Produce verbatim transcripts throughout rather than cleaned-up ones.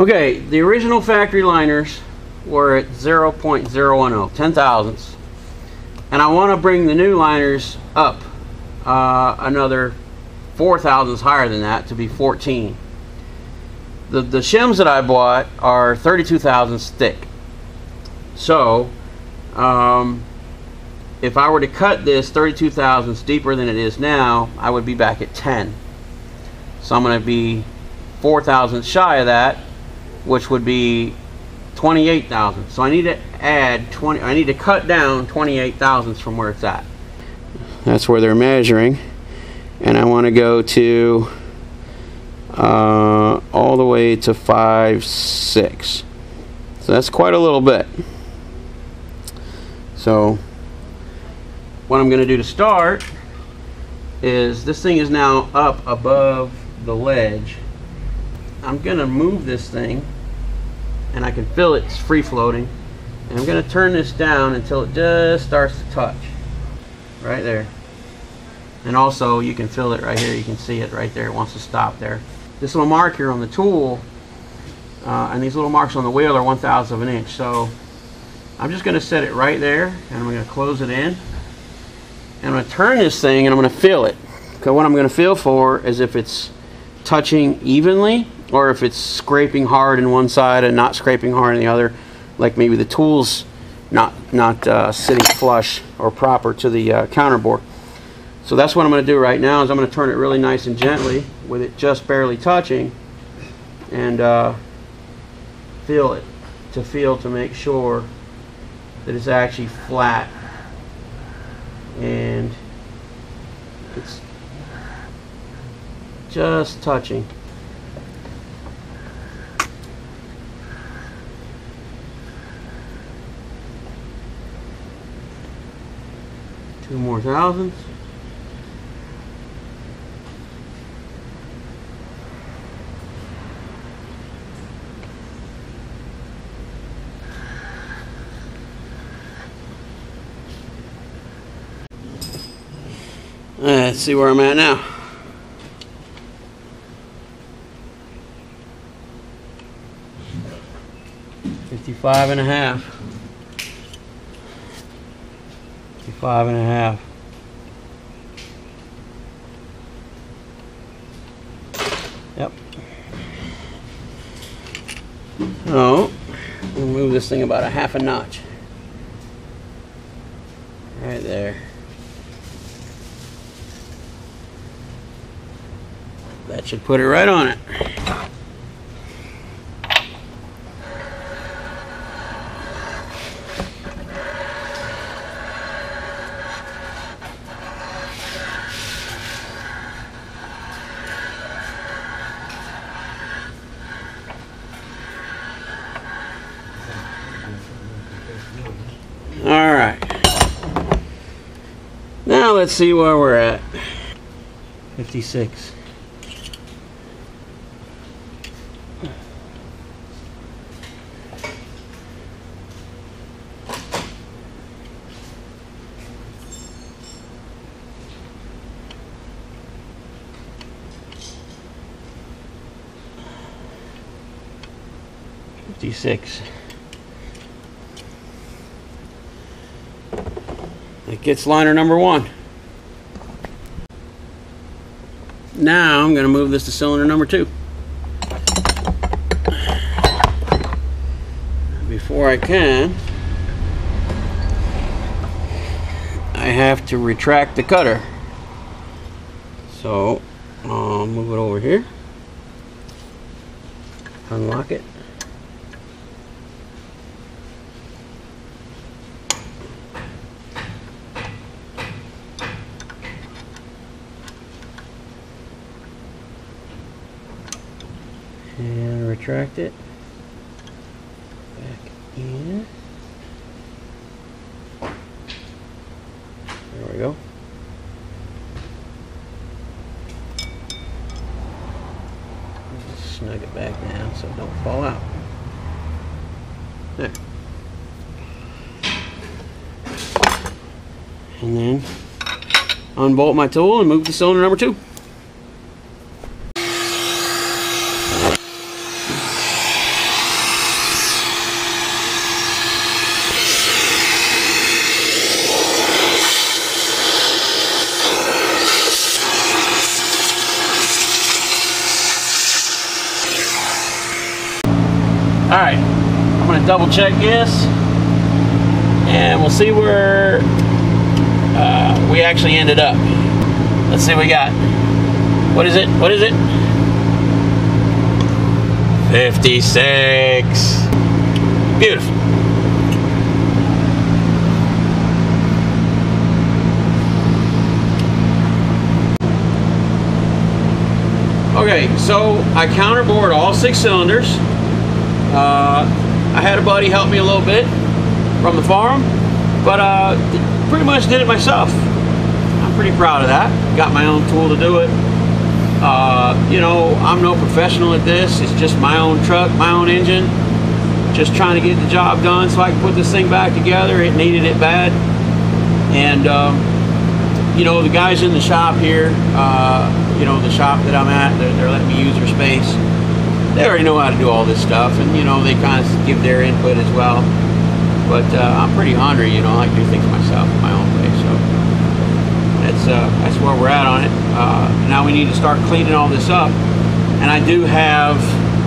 Okay, the original factory liners were at zero point zero one zero, ten thousandths, and I want to bring the new liners up uh, another four thousandths higher than that to be fourteen. The, the shims that I bought are thirty-two thousandths thick. So, um, if I were to cut this thirty-two thousandths deeper than it is now, I would be back at ten. So I'm going to be four thousandths shy of that, which would be twenty-eight thousandths. So I need to add twenty. I need to cut down twenty-eight thousandths from where it's at. That's where they're measuring, and I want to go to uh, all the way to five six. So that's quite a little bit. So what I'm going to do to start is, this thing is now up above the ledge. I'm going to move this thing, and I can feel it's free floating, and I'm going to turn this down until it just starts to touch right there. And also you can feel it right here, you can see it right there, it wants to stop there. This little mark here on the tool uh, and these little marks on the wheel are one thousandth of an inch, so I'm just going to set it right there, and I'm going to close it in, and I'm going to turn this thing, and I'm going to feel it. So what I'm going to feel for is if it's touching evenly, or if it's scraping hard in one side and not scraping hard in the other, like maybe the tool's not not uh, sitting flush or proper to the uh, counterboard. So that's what I'm going to do right now, is I'm going to turn it really nice and gently with it just barely touching, and uh, feel it to feel to make sure that it's actually flat and it's just touching. Two more thousandths. All right, let's see where I'm at now. fifty-five and a half. Five and a half. Yep. So we'll move this thing about a half a notch. Right there. That should put it right on it. Let's see where we're at. fifty-six. fifty-six. That gets liner number one. Now I'm going to move this to cylinder number two. Before I can, I have to retract the cutter. So I'll move it over here, unlock it. And retract it back in. There we go. Just snug it back down so it don't fall out. There. And then unbolt my tool and move to cylinder number two. Alright, I'm going to double check this and we'll see where uh, we actually ended up. Let's see what we got. What is it? What is it? fifty-six. Beautiful. Okay, so I counterbored all six cylinders. Uh, I had a buddy help me a little bit from the farm, but uh, pretty much did it myself. I'm pretty proud of that. Got my own tool to do it. Uh, you know, I'm no professional at this. It's just my own truck, my own engine. Just trying to get the job done so I can put this thing back together. It needed it bad. And, um, you know, the guys in the shop here, uh, you know, the shop that I'm at, they're, they're letting me use their space. They already know how to do all this stuff, and you know, they kind of give their input as well. But uh, I'm pretty hungry, you know, I like to do things myself in my own way. So that's uh, that's where we're at on it. Uh, now we need to start cleaning all this up. And I do have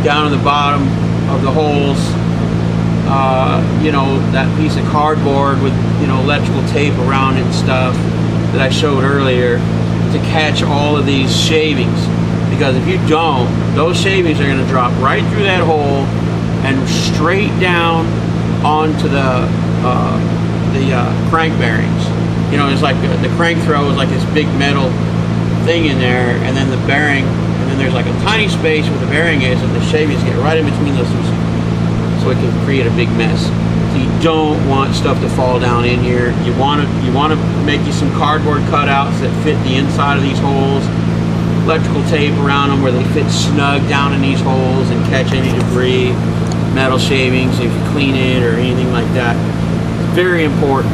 down in the bottom of the holes, uh, you know, that piece of cardboard with, you know, electrical tape around it and stuff that I showed earlier, to catch all of these shavings, because if you don't, those shavings are going to drop right through that hole and straight down onto the uh, the uh, crank bearings. You know, it's like the, the crank throw is like this big metal thing in there, and then the bearing, and then there's like a tiny space where the bearing is, and the shavings get right in between those two, so it can create a big mess. So you don't want stuff to fall down in here. You want to you want to make you some cardboard cutouts that fit the inside of these holes, electrical tape around them where they fit snug down in these holes and catch any debris, metal shavings if you clean it or anything like that. It's very important,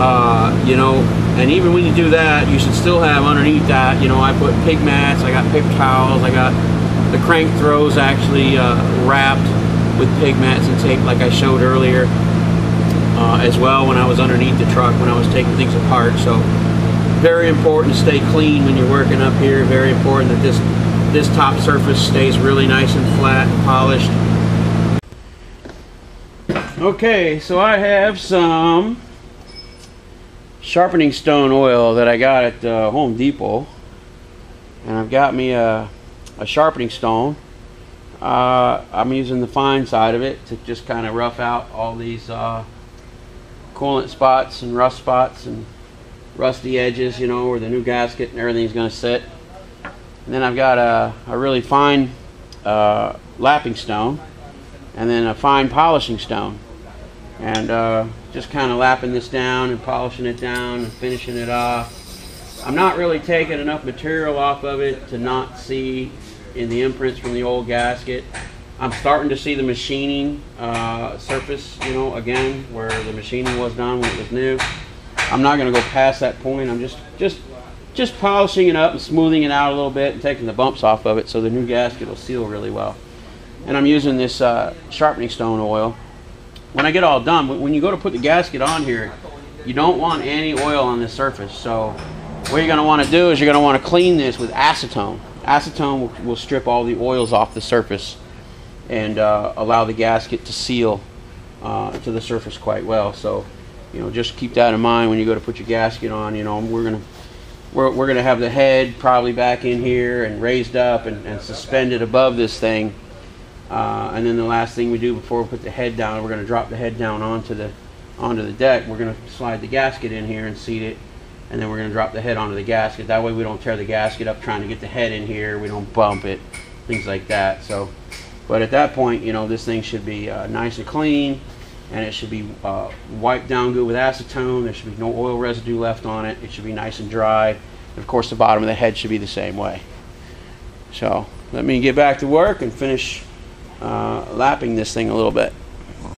uh, you know. And even when you do that, you should still have underneath that, you know, I put pig mats, I got pig towels, I got the crank throws actually uh, wrapped with pig mats and tape like I showed earlier, uh, as well when I was underneath the truck when I was taking things apart. So very important to stay clean when you're working up here. Very important that this this top surface stays really nice and flat and polished. Okay, so I have some sharpening stone oil that I got at uh, Home Depot, and I've got me a, a sharpening stone. Uh, I'm using the fine side of it to just kind of rough out all these uh, coolant spots and rust spots and rusty edges, you know, where the new gasket and everything's going to sit. And then I've got a, a really fine uh, lapping stone, and then a fine polishing stone. And uh, just kind of lapping this down and polishing it down and finishing it off. I'm not really taking enough material off of it to not see in the imprints from the old gasket. I'm starting to see the machining uh, surface, you know, again, where the machining was done when it was new. I'm not going to go past that point. I'm just just just polishing it up and smoothing it out a little bit and taking the bumps off of it so the new gasket will seal really well. And I'm using this uh, sharpening stone oil. When I get all done, when you go to put the gasket on here, you don't want any oil on this surface. So what you're going to want to do is you're going to want to clean this with acetone. Acetone will, will strip all the oils off the surface and uh, allow the gasket to seal uh, to the surface quite well. So, you know, just keep that in mind when you go to put your gasket on. You know, we're gonna we're, we're gonna have the head probably back in here and raised up and, and suspended above this thing. Uh, and then the last thing we do before we put the head down, we're gonna drop the head down onto the onto the deck. We're gonna slide the gasket in here and seat it. And then we're going to drop the head onto the gasket. That way we don't tear the gasket up trying to get the head in here. We don't bump it, things like that. So, but at that point, you know, this thing should be uh, nice and clean, and it should be uh, wiped down good with acetone. There should be no oil residue left on it. It should be nice and dry. And of course, the bottom of the head should be the same way. So let me get back to work and finish uh, lapping this thing a little bit.